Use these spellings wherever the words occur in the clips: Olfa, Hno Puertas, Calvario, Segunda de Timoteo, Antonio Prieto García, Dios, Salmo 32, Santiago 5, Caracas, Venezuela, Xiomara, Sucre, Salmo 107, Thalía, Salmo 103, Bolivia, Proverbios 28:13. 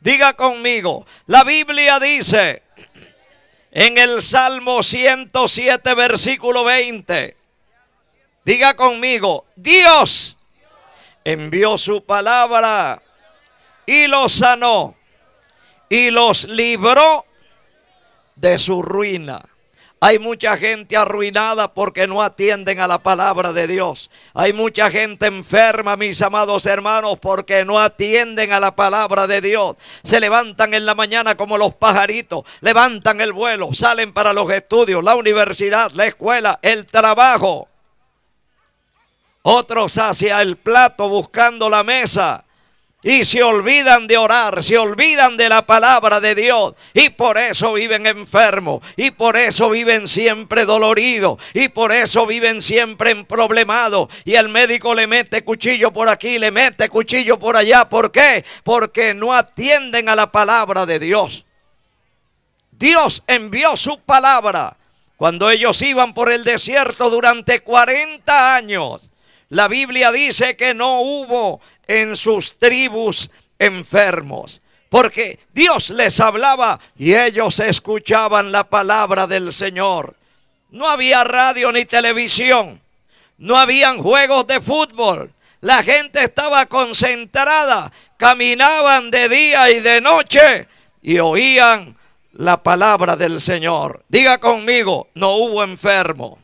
Diga conmigo, la Biblia dice en el Salmo 107, versículo 20. Diga conmigo, Dios envió su palabra y los sanó y los libró de su ruina. Hay mucha gente arruinada porque no atienden a la palabra de Dios. Hay mucha gente enferma, mis amados hermanos, porque no atienden a la palabra de Dios. Se levantan en la mañana como los pajaritos, levantan el vuelo, salen para los estudios, la universidad, la escuela, el trabajo. Otros hacia el plato buscando la mesa. Y se olvidan de orar, se olvidan de la palabra de Dios. Y por eso viven enfermos. Y por eso viven siempre doloridos. Y por eso viven siempre emproblemados. Y el médico le mete cuchillo por aquí, le mete cuchillo por allá. ¿Por qué? Porque no atienden a la palabra de Dios. Dios envió su palabra. Cuando ellos iban por el desierto durante 40 años. La Biblia dice que no hubo en sus tribus enfermos, porque Dios les hablaba y ellos escuchaban la palabra del Señor. No había radio ni televisión, no habían juegos de fútbol, la gente estaba concentrada, caminaban de día y de noche y oían la palabra del Señor. Diga conmigo, no hubo enfermo.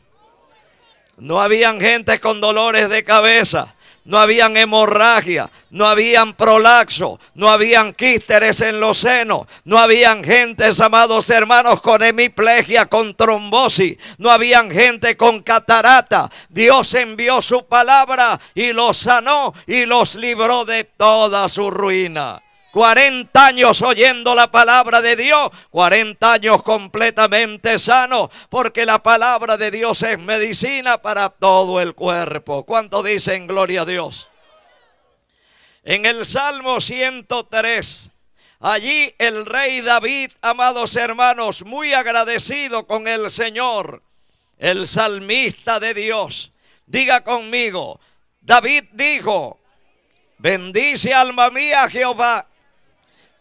No habían gente con dolores de cabeza, no habían hemorragia, no habían prolapso, no habían quísteres en los senos, no habían gentes, amados hermanos, con hemiplegia, con trombosis, no habían gente con catarata. Dios envió su palabra y los sanó y los libró de toda su ruina. 40 años oyendo la palabra de Dios, 40 años completamente sano, porque la palabra de Dios es medicina para todo el cuerpo. ¿Cuánto dicen gloria a Dios? En el Salmo 103, allí el rey David, amados hermanos, muy agradecido con el Señor, el salmista de Dios. Diga conmigo, David dijo, bendice alma mía Jehová.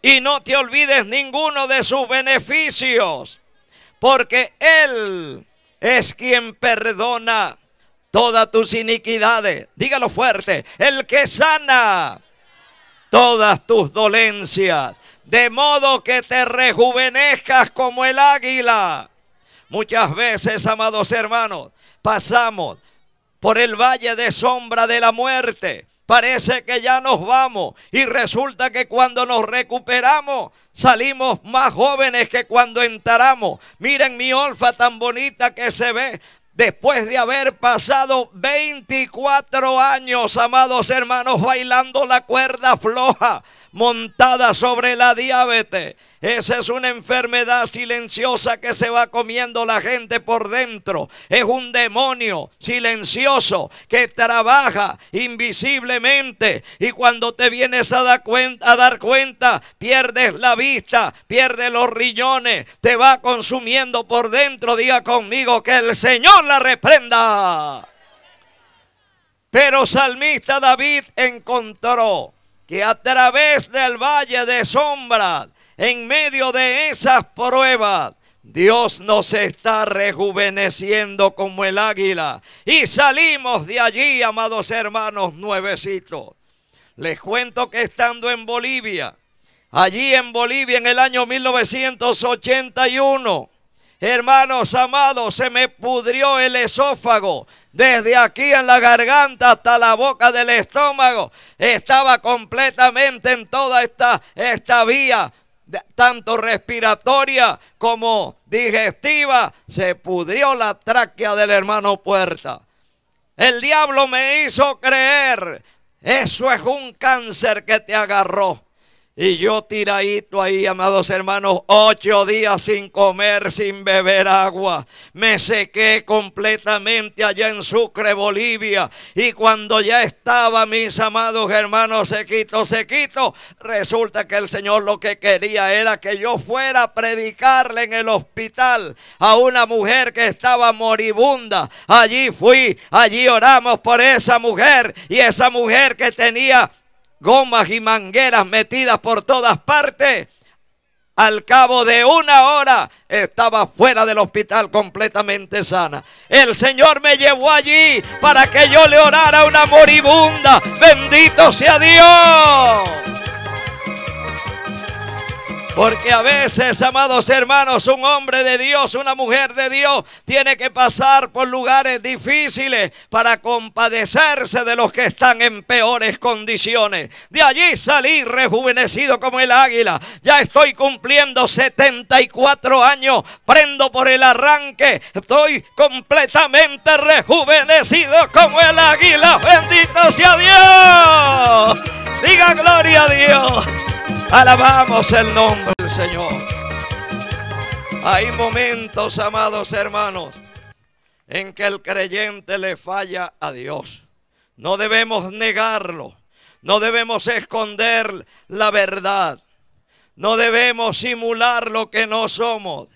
Y no te olvides ninguno de sus beneficios, porque Él es quien perdona todas tus iniquidades. Dígalo fuerte, el que sana todas tus dolencias, de modo que te rejuvenezcas como el águila. Muchas veces, amados hermanos, pasamos por el valle de sombra de la muerte. Parece que ya nos vamos y resulta que cuando nos recuperamos salimos más jóvenes que cuando entramos. Miren mi olfa tan bonita que se ve después de haber pasado 24 años, amados hermanos, bailando la cuerda floja montada sobre la diabetes. Esa es una enfermedad silenciosa que se va comiendo la gente por dentro. Es un demonio silencioso que trabaja invisiblemente. Y cuando te vienes a dar cuenta, pierdes la vista, pierdes los riñones, te va consumiendo por dentro. Diga conmigo, que el Señor la reprenda. Pero salmista David encontró que a través del valle de sombras, en medio de esas pruebas, Dios nos está rejuveneciendo como el águila. Y salimos de allí, amados hermanos, nuevecitos. Les cuento que estando en Bolivia, allí en Bolivia en el año 1981, hermanos amados, se me pudrió el esófago. Desde aquí en la garganta hasta la boca del estómago. Estaba completamente en toda esta vía, tanto respiratoria como digestiva. Se pudrió la tráquea del hermano Puerta. El diablo me hizo creer, eso es un cáncer que te agarró. Y yo tiradito ahí, amados hermanos, 8 días sin comer, sin beber agua. Me sequé completamente allá en Sucre, Bolivia. Y cuando ya estaba, mis amados hermanos, sequito, resulta que el Señor lo que quería era que yo fuera a predicarle en el hospital a una mujer que estaba moribunda. Allí fui, allí oramos por esa mujer, y esa mujer que tenía gomas y mangueras metidas por todas partes. Al cabo de una hora estaba fuera del hospital completamente sana. El Señor me llevó allí para que yo le orara a una moribunda. ¡Bendito sea Dios! Porque a veces, amados hermanos, un hombre de Dios, una mujer de Dios, tiene que pasar por lugares difíciles para compadecerse de los que están en peores condiciones. De allí salí rejuvenecido como el águila. Ya estoy cumpliendo 74 años, prendo por el arranque. Estoy completamente rejuvenecido como el águila. ¡Bendito sea Dios! ¡Diga gloria a Dios! Alabamos el nombre del Señor. Hay momentos, amados hermanos, en que el creyente le falla a Dios. No debemos negarlo. No debemos esconder la verdad. No debemos simular lo que no somos.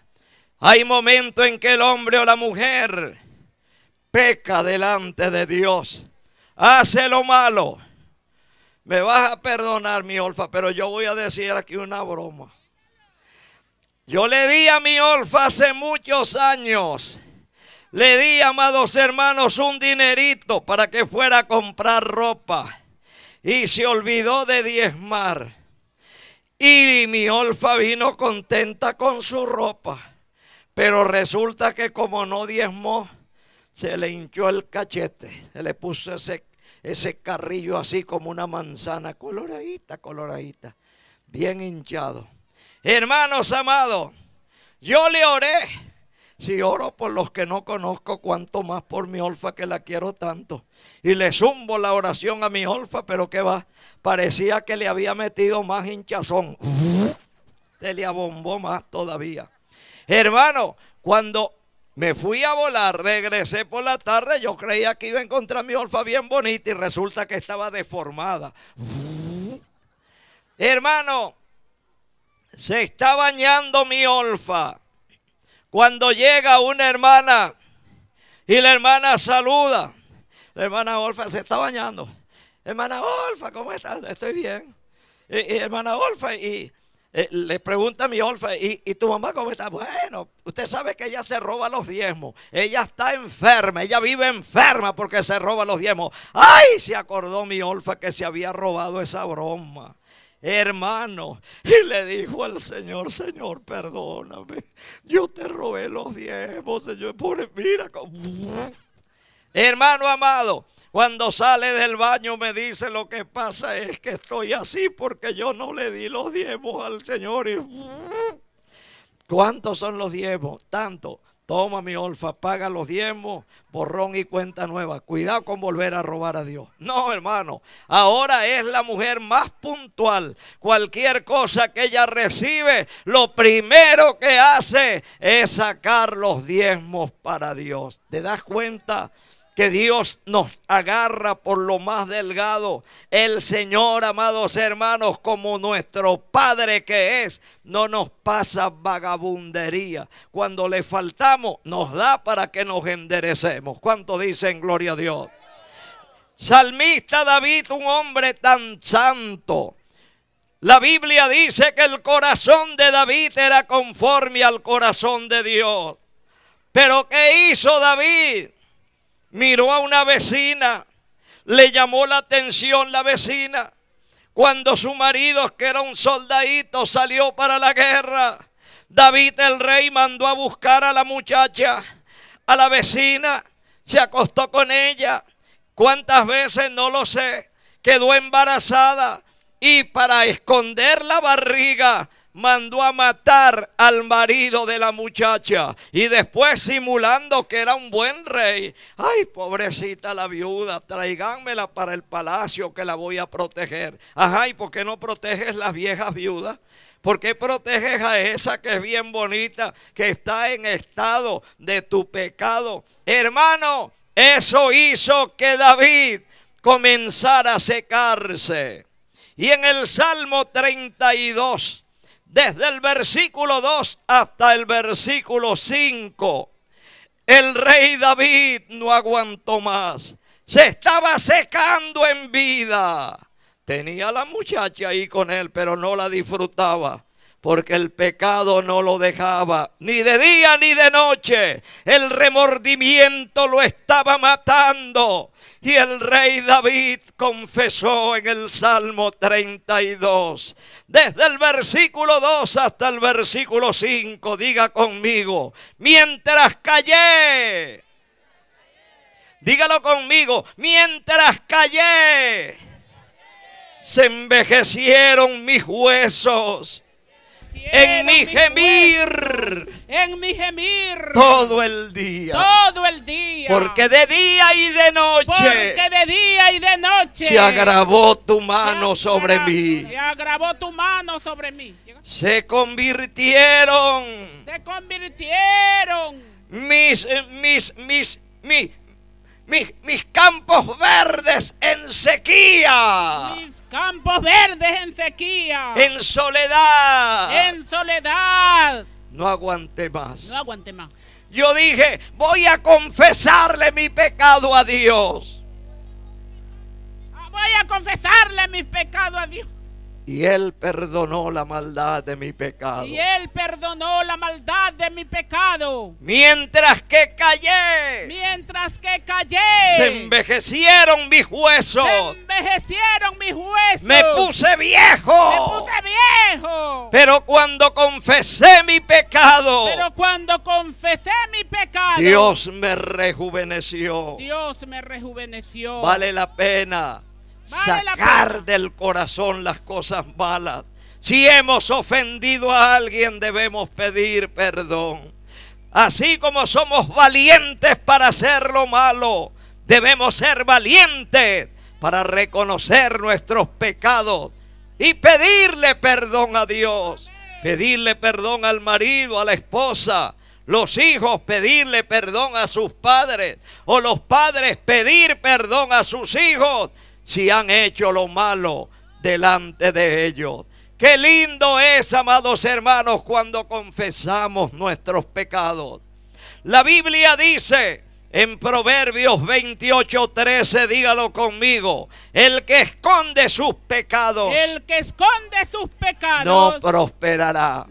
Hay momentos en que el hombre o la mujer peca delante de Dios. Hace lo malo. Me vas a perdonar, mi Olfa, pero yo voy a decir aquí una broma. Yo le di a mi Olfa hace muchos años, le di, amados hermanos, un dinerito para que fuera a comprar ropa. Y se olvidó de diezmar. Y mi Olfa vino contenta con su ropa. Pero resulta que como no diezmó, se le hinchó el cachete. Se le puso ese carrillo así como una manzana, coloradita, coloradita, bien hinchado. Hermanos amados, yo le oré. Si oro por los que no conozco, cuanto más por mi Olfa, que la quiero tanto. Y le zumbo la oración a mi Olfa, pero qué va, parecía que le había metido más hinchazón. Se le abombó más todavía. Hermano, cuando me fui a volar, regresé por la tarde, yo creía que iba a encontrar mi Olfa bien bonita y resulta que estaba deformada. Hermano, se está bañando mi Olfa. Cuando llega una hermana y la hermana saluda, la hermana Olfa se está bañando. Hermana Olfa, ¿cómo estás? Estoy bien. Y hermana Olfa, le pregunta a mi Olfa, ¿y tu mamá cómo está? Bueno, usted sabe que ella se roba los diezmos. Ella está enferma, ella vive enferma porque se roba los diezmos. ¡Ay! Se acordó mi Olfa que se había robado esa broma. Hermano, y le dijo al Señor: Señor, perdóname, yo te robé los diezmos, Señor. Pobre, mira cómo... Hermano amado, cuando sale del baño me dice: lo que pasa es que estoy así porque yo no le di los diezmos al Señor. Y ¿cuántos son los diezmos? Tanto. Toma mi Olfa, paga los diezmos, borrón y cuenta nueva. Cuidado con volver a robar a Dios. No, hermano, ahora es la mujer más puntual. Cualquier cosa que ella recibe, lo primero que hace es sacar los diezmos para Dios. ¿Te das cuenta que Dios nos agarra por lo más delgado? El Señor, amados hermanos, como nuestro Padre que es, no nos pasa vagabundería. Cuando le faltamos, nos da para que nos enderecemos. ¿Cuánto dicen gloria a Dios? Salmista David, un hombre tan santo. La Biblia dice que el corazón de David era conforme al corazón de Dios. ¿Pero qué hizo David? Miró a una vecina, le llamó la atención la vecina. Cuando su marido, que era un soldadito, salió para la guerra, David el rey mandó a buscar a la muchacha, a la vecina, se acostó con ella. ¿Cuántas veces? No lo sé. Quedó embarazada y para esconder la barriga mandó a matar al marido de la muchacha y después, simulando que era un buen rey, ay, pobrecita la viuda, tráiganmela para el palacio que la voy a proteger. Ajá, ¿y por qué no proteges las viejas viudas? ¿Por qué proteges a esa que es bien bonita, que está en estado de tu pecado? Hermano, eso hizo que David comenzara a secarse. Y en el Salmo 32, desde el versículo 2 hasta el versículo 5, el rey David no aguantó más. Se estaba secando en vida. Tenía a la muchacha ahí con él, pero no la disfrutaba, porque el pecado no lo dejaba, ni de día ni de noche. El remordimiento lo estaba matando. Y el rey David confesó en el Salmo 32, desde el versículo 2 hasta el versículo 5, diga conmigo, mientras callé. Dígalo conmigo, mientras callé, se envejecieron mis huesos. En mi gemir todo el día, porque de día y de noche se agravó tu mano sobre mí. Se convirtieron mis campos verdes en sequía. En soledad. No aguanté más. Yo dije, voy a confesarle mi pecado a Dios. Y Él perdonó la maldad de mi pecado. Mientras que callé. Se envejecieron mis huesos. Me puse viejo. Pero cuando confesé mi pecado. Dios me rejuveneció. Vale la pena sacar del corazón las cosas malas. Si hemos ofendido a alguien, debemos pedir perdón. Así como somos valientes para hacer lo malo, debemos ser valientes para reconocer nuestros pecados y pedirle perdón a Dios. Pedirle perdón al marido, a la esposa. Los hijos pedirle perdón a sus padres, o los padres pedir perdón a sus hijos si han hecho lo malo delante de ellos. Qué lindo es, amados hermanos, cuando confesamos nuestros pecados. La Biblia dice en Proverbios 28:13, dígalo conmigo, el que esconde sus pecados no prosperará.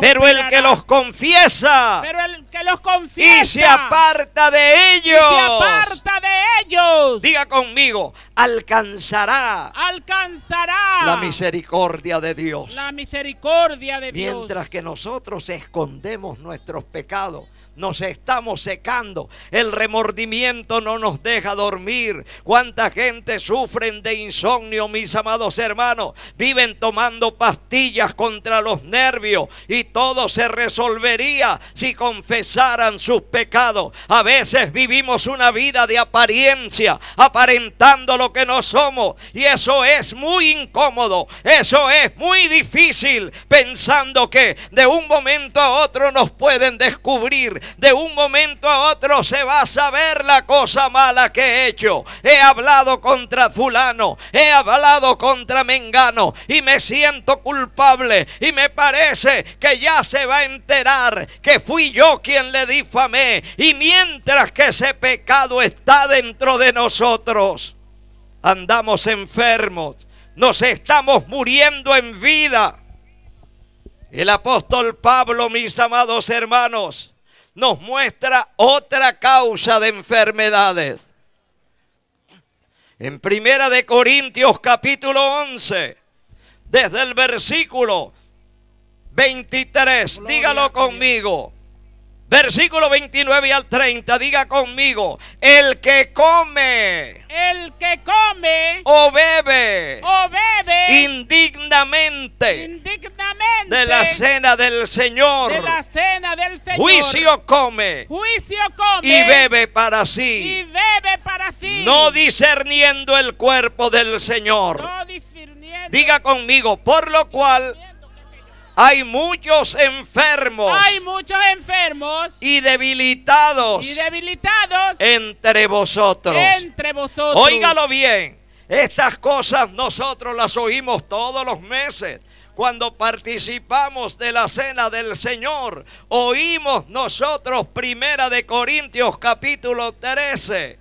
Pero el que los confiesa y se aparta de ellos, diga conmigo, alcanzará la misericordia de Dios. Mientras que nosotros escondemos nuestros pecados, nos estamos secando. El remordimiento no nos deja dormir. ¿Cuánta gente sufren de insomnio, mis amados hermanos? Viven tomando pastillas contra los nervios, y todo se resolvería si confesaran sus pecados. A veces vivimos una vida de apariencia, aparentando lo que no somos, y eso es muy incómodo, eso es muy difícil, pensando que de un momento a otro nos pueden descubrir. De un momento a otro se va a saber la cosa mala que he hecho. He hablado contra fulano, he hablado contra mengano, y me siento culpable, y me parece que ya se va a enterar que fui yo quien le difamé. Y mientras que ese pecado está dentro de nosotros, andamos enfermos, nos estamos muriendo en vida. El apóstol Pablo, mis amados hermanos, nos muestra otra causa de enfermedades. En Primera de Corintios capítulo 11, desde el versículo 23, dígalo conmigo. Versículo 29 al 30, diga conmigo, el que come o bebe indignamente de la cena del Señor, juicio come y bebe para sí, no discerniendo el cuerpo del Señor. Diga conmigo, por lo cual hay muchos enfermos y debilitados entre vosotros. Óigalo bien, estas cosas nosotros las oímos todos los meses. Cuando participamos de la cena del Señor, oímos nosotros 1 Corintios capítulo 13,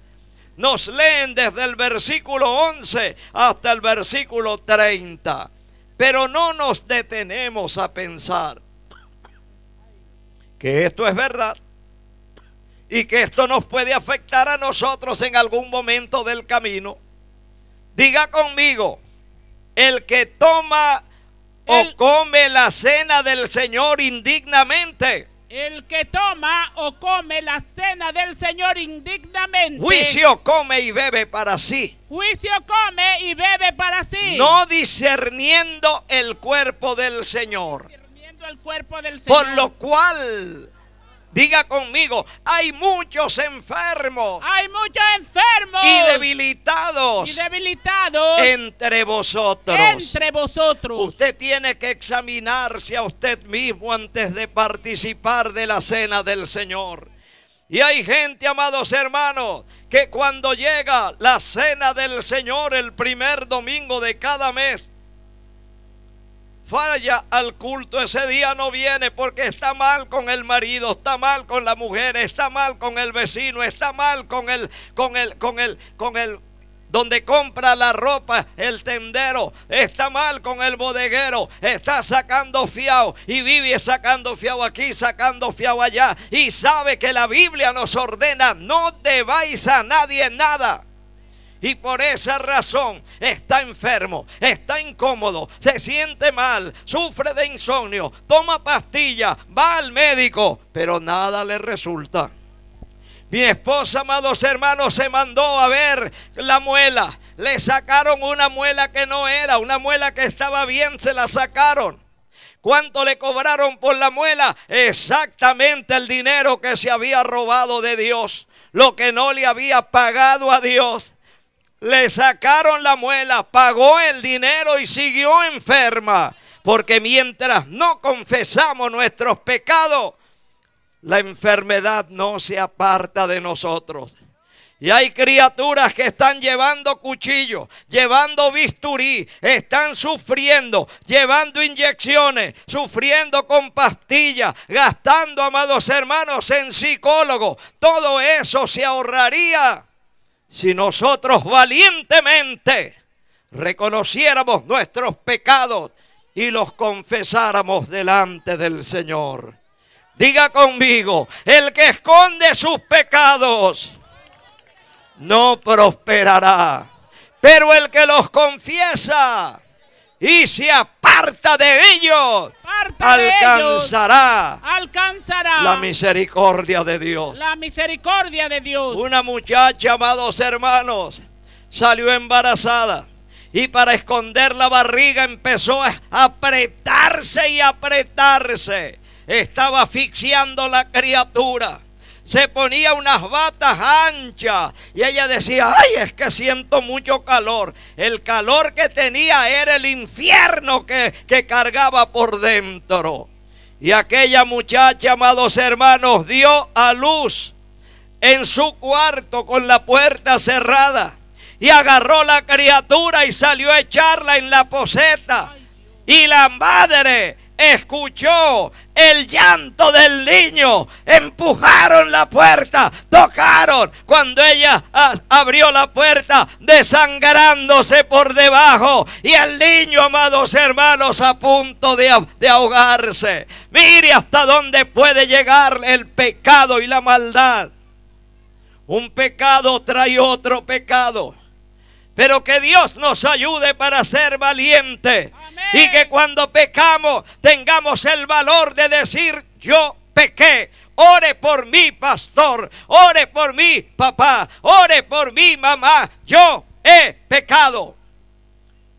nos leen desde el versículo 11 hasta el versículo 30. Pero no nos detenemos a pensar que esto es verdad y que esto nos puede afectar a nosotros en algún momento del camino. Diga conmigo: el que toma o come la cena del Señor indignamente. El que toma o come la cena del Señor indignamente. Juicio come y bebe para sí. Juicio come y bebe para sí. No discerniendo el cuerpo del Señor. Discerniendo el cuerpo del Señor. Por lo cual, diga conmigo, hay muchos enfermos. Hay muchos enfermos. Y debilitados. Y debilitados. Entre vosotros. Entre vosotros. Usted tiene que examinarse a usted mismo antes de participar de la cena del Señor. Y hay gente, amados hermanos, que cuando llega la cena del Señor el primer domingo de cada mes, falla al culto, ese día no viene porque está mal con el marido, está mal con la mujer, está mal con el vecino, está mal con el donde compra la ropa, el tendero, está mal con el bodeguero, está sacando fiao y vive sacando fiao aquí, sacando fiao allá, y sabe que la Biblia nos ordena: no debáis a nadie nada. Y por esa razón está enfermo, está incómodo, se siente mal, sufre de insomnio, toma pastillas, va al médico, pero nada le resulta. Mi esposa, amados hermanos, se mandó a ver la muela. Le sacaron una muela que no era, una muela que estaba bien, se la sacaron. ¿Cuánto le cobraron por la muela? Exactamente el dinero que se había robado de Dios, lo que no le había pagado a Dios. Le sacaron la muela, pagó el dinero y siguió enferma. Porque mientras no confesamos nuestros pecados, la enfermedad no se aparta de nosotros. Y hay criaturas que están llevando cuchillos, llevando bisturí, están sufriendo, llevando inyecciones, sufriendo con pastillas, gastando, amados hermanos, en psicólogos. Todo eso se ahorraría si nosotros valientemente reconociéramos nuestros pecados y los confesáramos delante del Señor. Diga conmigo: el que esconde sus pecados no prosperará, pero el que los confiesa y se aparta de ellos, alcanzará la misericordia de Dios. La misericordia de Dios. Una muchacha, amados hermanos, salió embarazada y para esconder la barriga empezó a apretarse y apretarse. Estaba asfixiando la criatura. Se ponía unas batas anchas y ella decía: ay, es que siento mucho calor. El calor que tenía era el infierno que cargaba por dentro. Y aquella muchacha, amados hermanos, dio a luz en su cuarto con la puerta cerrada y agarró la criatura y salió a echarla en la poceta. Y la madre escuchó el llanto del niño, empujaron la puerta, tocaron. Cuando ella abrió la puerta, desangrándose por debajo, y el niño, amados hermanos, a punto de ahogarse. Mire hasta dónde puede llegar el pecado y la maldad. Un pecado trae otro pecado. Pero que Dios nos ayude para ser valientes. Amén. Y que cuando pecamos tengamos el valor de decir: yo pequé. Ore por mí, pastor. Ore por mí, papá. Ore por mí, mamá. Yo he pecado.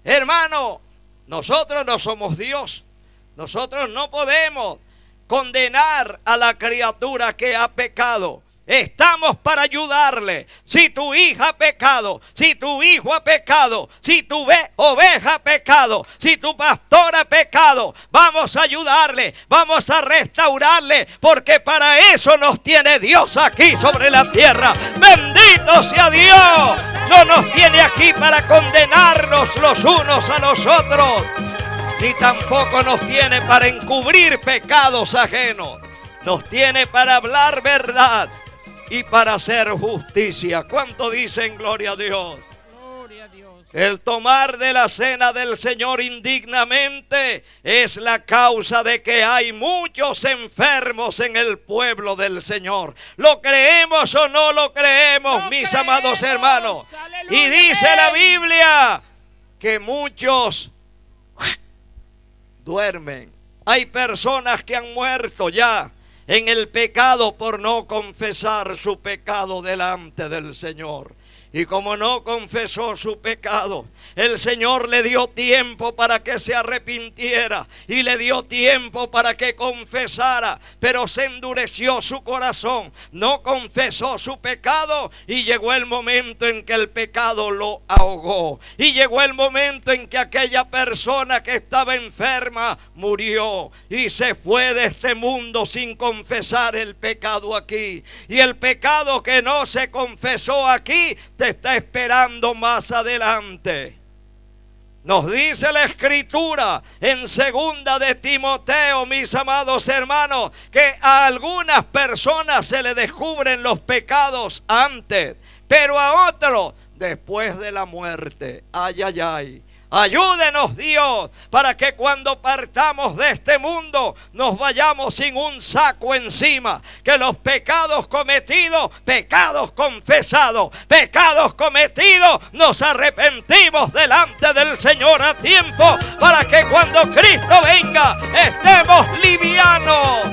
Hermano, nosotros no somos Dios. Nosotros no podemos condenar a la criatura que ha pecado. Estamos para ayudarle. Si tu hija ha pecado, si tu hijo ha pecado, si tu oveja ha pecado, si tu pastor ha pecado, vamos a ayudarle, vamos a restaurarle, porque para eso nos tiene Dios aquí sobre la tierra. ¡Bendito sea Dios! No nos tiene aquí para condenarnos los unos a los otros, ni tampoco nos tiene para encubrir pecados ajenos. Nos tiene para hablar verdad. y para hacer justicia. ¿Cuánto dicen gloria a Dios? Gloria a Dios. El tomar de la cena del Señor indignamente es la causa de que hay muchos enfermos en el pueblo del Señor. ¿Lo creemos o no lo creemos, mis amados hermanos? Y dice la Biblia que muchos duermen. Hay personas que han muerto ya en el pecado por no confesar su pecado delante del Señor. Y como no confesó su pecado, el Señor le dio tiempo para que se arrepintiera y le dio tiempo para que confesara, pero se endureció su corazón, no confesó su pecado y llegó el momento en que el pecado lo ahogó. Y llegó el momento en que aquella persona que estaba enferma murió y se fue de este mundo sin confesar el pecado aquí. Y el pecado que no se confesó aquí te está esperando más adelante. Nos dice la Escritura en Segunda de Timoteo, mis amados hermanos, que a algunas personas se le descubren los pecados antes, pero a otros después de la muerte. Ay, ay, ay. Ayúdenos Dios para que cuando partamos de este mundo nos vayamos sin un saco encima. Que los pecados cometidos, pecados confesados, pecados cometidos, nos arrepentimos delante del Señor a tiempo para que cuando Cristo venga estemos livianos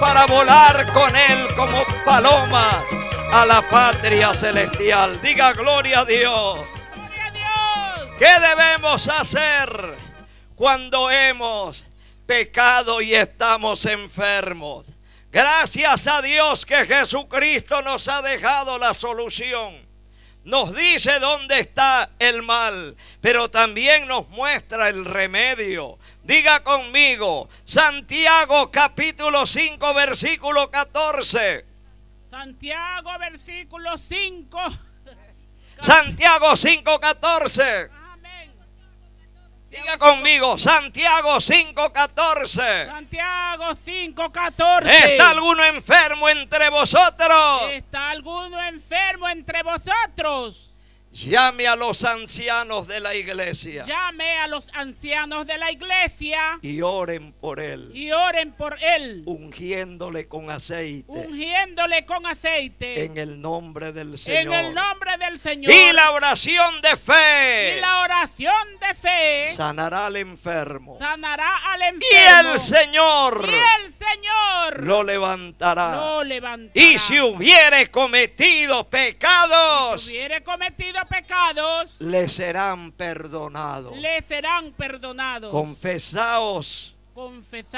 para volar con Él como palomas a la patria celestial. Diga gloria a Dios. ¿Qué debemos hacer cuando hemos pecado y estamos enfermos? Gracias a Dios que Jesucristo nos ha dejado la solución. Nos dice dónde está el mal, pero también nos muestra el remedio. Diga conmigo, Santiago capítulo 5, versículo 14. Santiago, versículo 5. Santiago 5, 14. Diga conmigo, Santiago 5:14. Santiago 5:14. ¿Está alguno enfermo entre vosotros? ¿Está alguno enfermo entre vosotros? Llame a los ancianos de la iglesia. Llame a los ancianos de la iglesia. Y oren por él. Y oren por él. Ungiéndole con aceite. Ungiéndole con aceite. En el nombre del Señor. En el nombre del Señor. Y la oración de fe. Y la oración de fe. Sanará al enfermo. Sanará al enfermo. Y el Señor. Y el Señor. Lo levantará. Lo levantará. Y si hubiere cometido pecados. Si hubiere cometido pecados, les serán perdonados. Les serán perdonados. Confesaos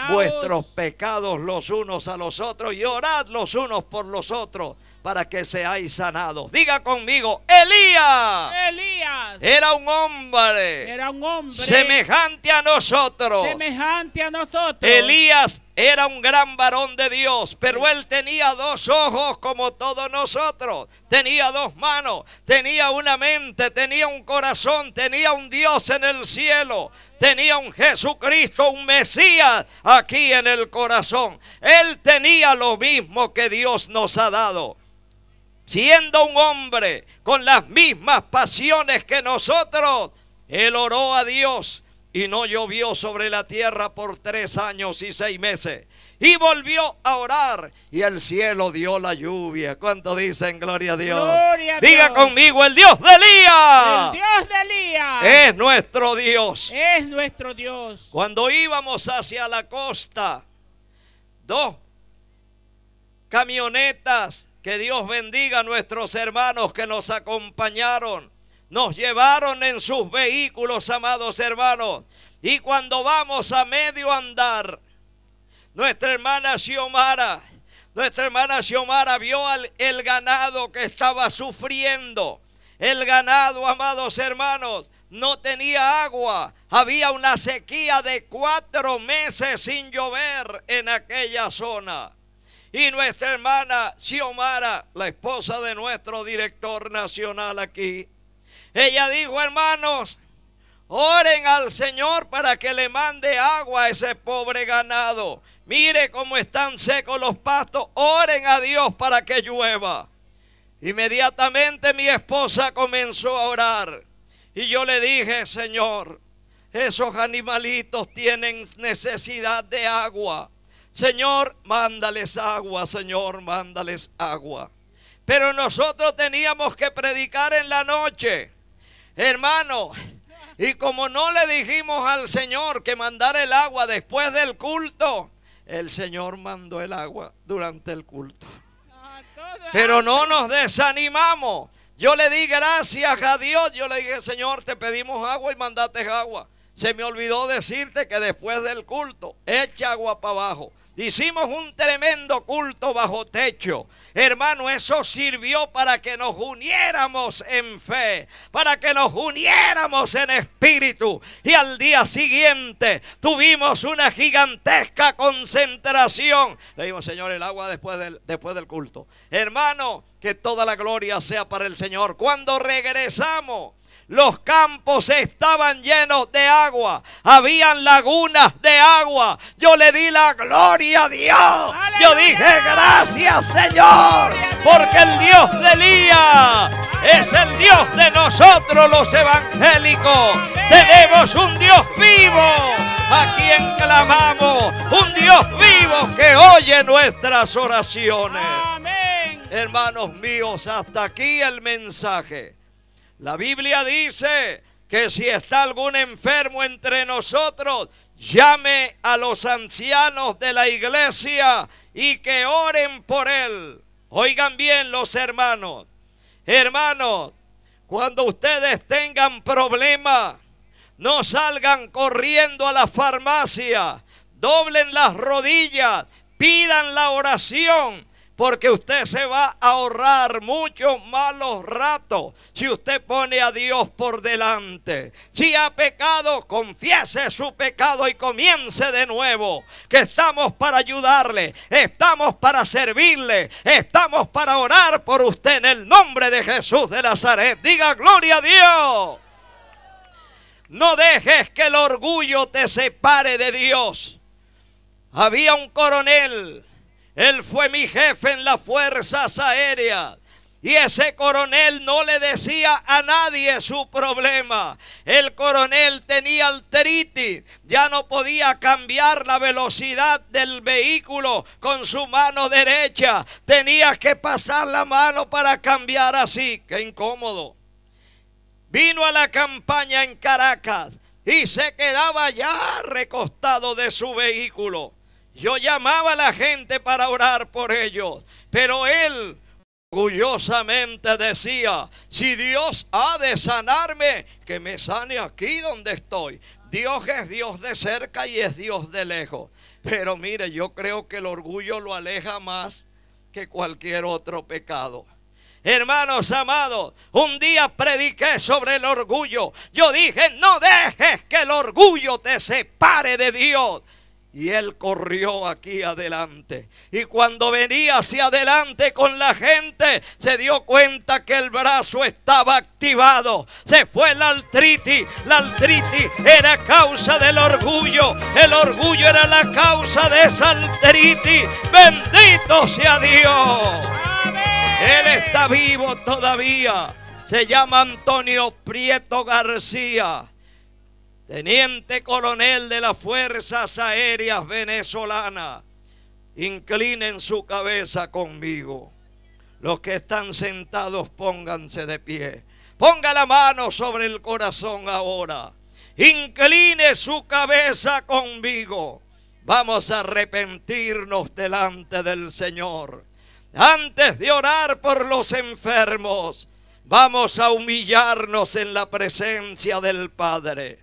vuestros pecados los unos a los otros y orad los unos por los otros para que seáis sanados. Diga conmigo, Elías. Elías era un hombre. Era un hombre semejante a nosotros. Semejante a nosotros. Elías era un gran varón de Dios, pero él tenía dos ojos como todos nosotros, tenía dos manos, tenía una mente, tenía un corazón, tenía un Dios en el cielo, tenía un Jesucristo, un Mesías aquí en el corazón. Él tenía lo mismo que Dios nos ha dado. Siendo un hombre con las mismas pasiones que nosotros, él oró a Dios. Y no llovió sobre la tierra por 3 años y 6 meses. Y volvió a orar y el cielo dio la lluvia. ¿Cuánto dicen gloria a Dios? Gloria a Dios. Diga conmigo, el Dios de Elías. El Dios de Elías. Es nuestro Dios. Es nuestro Dios. Cuando íbamos hacia la costa, 2 camionetas, que Dios bendiga a nuestros hermanos que nos acompañaron, nos llevaron en sus vehículos, amados hermanos. Y cuando vamos a medio andar, nuestra hermana Xiomara vio el ganado que estaba sufriendo. El ganado, amados hermanos, no tenía agua. Había una sequía de 4 meses sin llover en aquella zona. Y nuestra hermana Xiomara, la esposa de nuestro director nacional aquí, ella dijo, hermanos, Oren al Señor para que le mande agua a ese pobre ganado. Mire cómo están secos los pastos. Oren a Dios para que llueva. Inmediatamente mi esposa comenzó a orar. Y yo le dije, Señor, esos animalitos tienen necesidad de agua. Señor, mándales agua, Señor, mándales agua. Pero nosotros teníamos que predicar en la noche, hermano. Y como no le dijimos al Señor que mandara el agua después del culto, el Señor mandó el agua durante el culto. Pero no nos desanimamos. Yo le di gracias a Dios. Yo le dije, Señor, te pedimos agua y mandaste agua. Se me olvidó decirte que después del culto, echa agua para abajo. Hicimos un tremendo culto bajo techo. Hermano, eso sirvió para que nos uniéramos en fe, para que nos uniéramos en espíritu. Y al día siguiente tuvimos una gigantesca concentración. Le dimos, Señor, el agua después del culto. Hermano, que toda la gloria sea para el Señor. Cuando regresamos, los campos estaban llenos de agua. Habían lagunas de agua. Yo le di la gloria a Dios. ¡Aleluya! Yo dije, gracias, Señor, porque el Dios de Elías es el Dios de nosotros los evangélicos. Tenemos un Dios vivo a quien clamamos. Un Dios vivo que oye nuestras oraciones. Amén. Hermanos míos, hasta aquí el mensaje. La Biblia dice que si está algún enfermo entre nosotros, llame a los ancianos de la iglesia y que oren por él. Oigan bien, los hermanos. Hermanos, cuando ustedes tengan problemas, no salgan corriendo a la farmacia. Doblen las rodillas, pidan la oración. Porque usted se va a ahorrar muchos malos ratos si usted pone a Dios por delante. Si ha pecado, confiese su pecado y comience de nuevo. Que estamos para ayudarle, estamos para servirle, estamos para orar por usted en el nombre de Jesús de Nazaret. Diga gloria a Dios. No dejes que el orgullo te separe de Dios. Había un coronel. Él fue mi jefe en las fuerzas aéreas. Y ese coronel no le decía a nadie su problema. El coronel tenía artritis. Ya no podía cambiar la velocidad del vehículo con su mano derecha. Tenía que pasar la mano para cambiar así. ¡Qué incómodo! Vino a la campaña en Caracas y se quedaba ya recostado de su vehículo. Yo llamaba a la gente para orar por ellos, pero él orgullosamente decía, si Dios ha de sanarme, que me sane aquí donde estoy. Dios es Dios de cerca y es Dios de lejos. Pero mire, yo creo que el orgullo lo aleja más que cualquier otro pecado. Hermanos amados, un día prediqué sobre el orgullo. Yo dije, no dejes que el orgullo te separe de Dios. Y él corrió aquí adelante. Y cuando venía hacia adelante con la gente, se dio cuenta que el brazo estaba activado. Se fue la artritis. La artritis era causa del orgullo. El orgullo era la causa de esa artritis. ¡Bendito sea Dios! Él está vivo todavía. Se llama Antonio Prieto García. Teniente coronel de las Fuerzas Aéreas Venezolanas, inclinen su cabeza conmigo. Los que están sentados, pónganse de pie. Ponga la mano sobre el corazón ahora. Incline su cabeza conmigo. Vamos a arrepentirnos delante del Señor. Antes de orar por los enfermos, vamos a humillarnos en la presencia del Padre.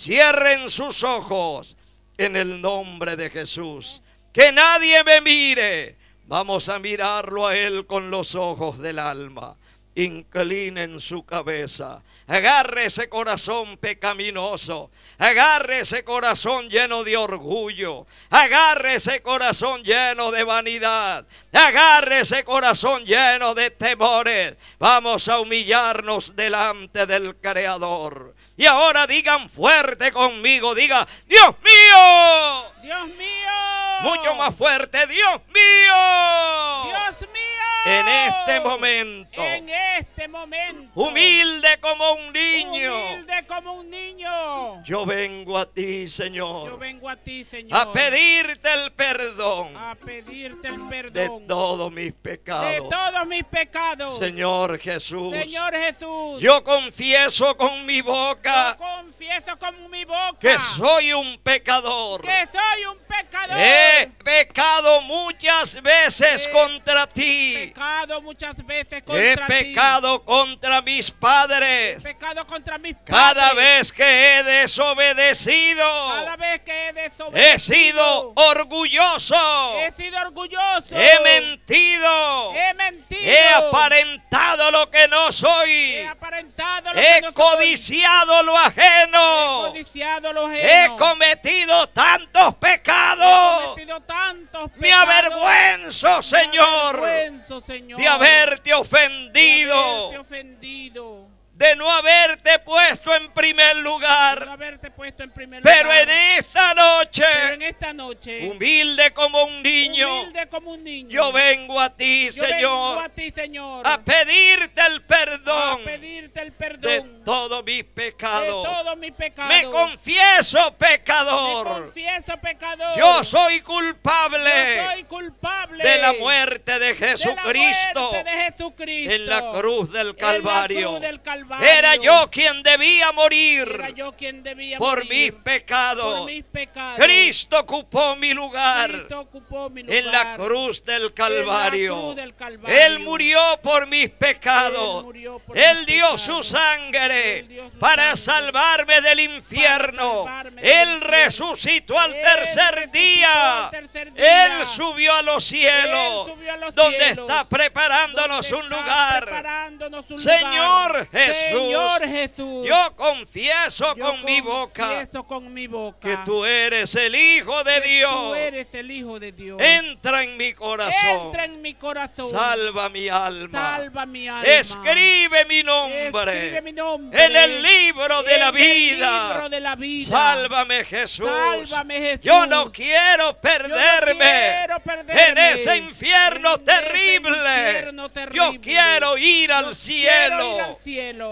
Cierren sus ojos en el nombre de Jesús. Que nadie me mire. Vamos a mirarlo a Él con los ojos del alma. Inclinen su cabeza. Agarre ese corazón pecaminoso. Agarre ese corazón lleno de orgullo. Agarre ese corazón lleno de vanidad. Agarre ese corazón lleno de temores. Vamos a humillarnos delante del Creador. Y ahora digan fuerte conmigo, diga, Dios mío. Dios mío. Mucho más fuerte, Dios mío. Dios mío. En este momento. En este momento. Humilde como un niño. Humilde como un niño. Yo vengo a ti, Señor. Yo vengo a ti, Señor. A pedirte el perdón. A pedirte el perdón. De todos mis pecados. De todos mis pecados. Señor Jesús. Señor Jesús. Yo confieso con mi boca. Yo confieso con mi boca. Que soy un pecador. Que soy un pecador. He pecado muchas veces contra ti. He pecado muchas veces contra ti. He pecado contra mis padres. He pecado contra mis padres. Cada vez que he desobedecido. Cada vez que he desobedecido. He sido orgulloso. He sido orgulloso. He mentido. He mentido. He aparentado lo que no soy. He aparentado lo que no soy. He codiciado lo ajeno. He codiciado lo ajeno. He cometido tantos pecados. He cometido tantos pecados. Me avergüenzo, Señor. Me avergüenzo, Señor. De haberte ofendido. De haberte ofendido. De no haberte puesto en primer lugar. No haberte puesto en primer lugar. Pero en esta noche. Pero en esta noche. Humilde como un niño. Humilde como un niño. Yo vengo a ti, yo Señor. Yo vengo a ti, Señor. A pedirte el perdón. A pedirte el perdón. De todos mis pecados. De todos mis pecados. Me confieso pecador. Me confieso pecador. Yo soy culpable. Yo soy culpable. De la muerte de Jesucristo. De la muerte de Jesucristo. En la cruz del Calvario. En la cruz del Calvario. Era yo quien debía morir por mis pecados. Cristo ocupó mi lugar en la cruz del Calvario. Él murió por mis pecados. Él dio su sangre para salvarme del infierno. Él resucitó al tercer día. Él subió a los cielos, donde está preparándonos un lugar. Señor Jesús. Señor Jesús, yo confieso con mi boca que tú eres el Hijo de Dios. Entra en mi corazón. Salva mi alma. Escribe mi nombre en el libro de la vida. Sálvame, Jesús. Yo no quiero perderme en ese infierno terrible. Yo quiero ir al cielo.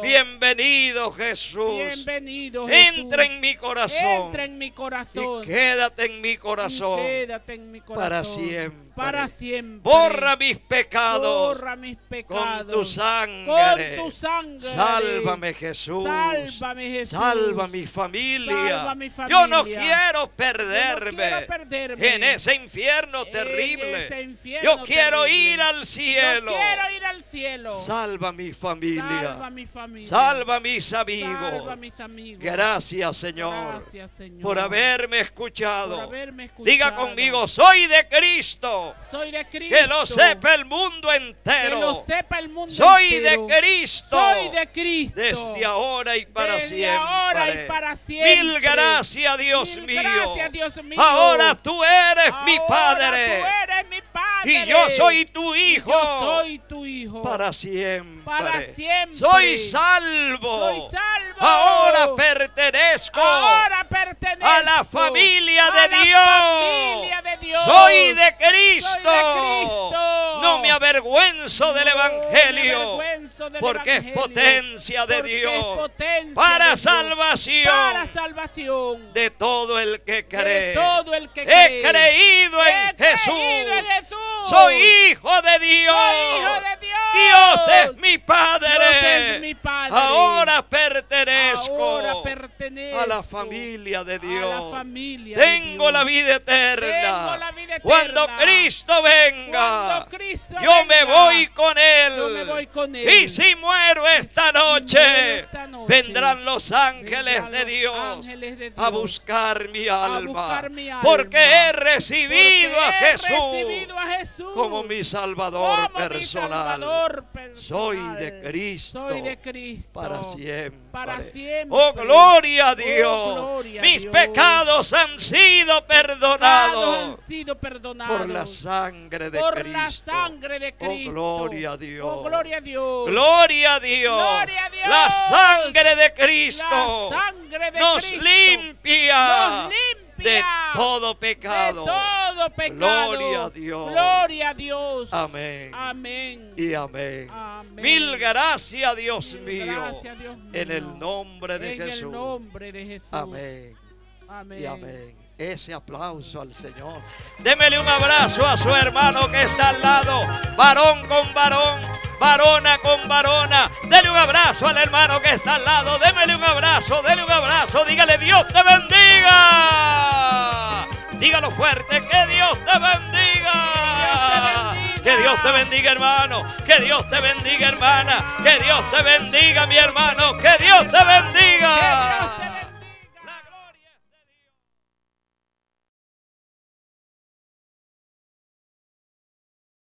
Bienvenido, Jesús. Bienvenido, Jesús. Entra en mi corazón. Entra en mi corazón. Y quédate en mi corazón. Quédate en mi corazón. Para siempre. Para siempre. Borra mis pecados. Borra mis pecados. Con tu sangre. Con tu sangre. Sálvame, Jesús. Sálvame, Jesús. Salva mi familia. Salva mi familia. Yo no quiero perderme. Yo no quiero perderme en ese infierno terrible. En ese infierno terrible. Yo quiero ir al cielo. Yo quiero ir al cielo. Salva mi familia. Salva mi familia. Salva mis amigos. Salva mis amigos. Gracias, Señor. Gracias, Señor, por haberme escuchado. Por haberme escuchado. Diga conmigo, soy de Cristo. Soy de Cristo. Que lo sepa el mundo entero. Que lo sepa el mundo entero. De Cristo. Soy de Cristo. Desde ahora y para siempre. Ahora y para siempre. Mil gracias, Dios mío. Gracias, Dios mío. Ahora tú eres mi Padre. Tú eres mi Padre. Y yo soy tu Hijo. Yo soy tu Hijo. Para siempre. Para siempre. Soy salvo. Soy salvo. Ahora pertenezco. Ahora pertenezco a la familia de Dios. Soy de Cristo. No me avergüenzo del Evangelio. Porque es potencia de Dios. Para salvación. De todo el que cree. He creído en Jesús. Soy hijo de Dios. Dios es mi Padre. Ahora pertenezco a la familia de Dios. Tengo la vida eterna. Cuando Cristo venga, yo me voy con Él. Y si muero esta noche, vendrán los ángeles de Dios a buscar mi alma. Porque he recibido a Jesús como mi Salvador personal. pecador personal. Soy de Cristo para siempre. Oh, gloria a Dios. Mis pecados han sido perdonados por la sangre de Cristo. Oh, gloria a Dios. Gloria a Dios. La sangre de Cristo nos limpia de todo pecado. Gloria a Dios. Amén. Y amén. Mil gracias, Dios mío. En el nombre de Jesús. Amén. Y amén. Ese aplauso al Señor. Démele un abrazo a su hermano que está al lado. Varón con varón, varona con varona. Dele un abrazo al hermano que está al lado. Démele un abrazo, dele un abrazo. Dígale, Dios te bendiga. Dígalo fuerte, que Dios te bendiga. Que Dios te bendiga, hermano. Que Dios te bendiga, hermana. Que Dios te bendiga, mi hermano. Que Dios te bendiga.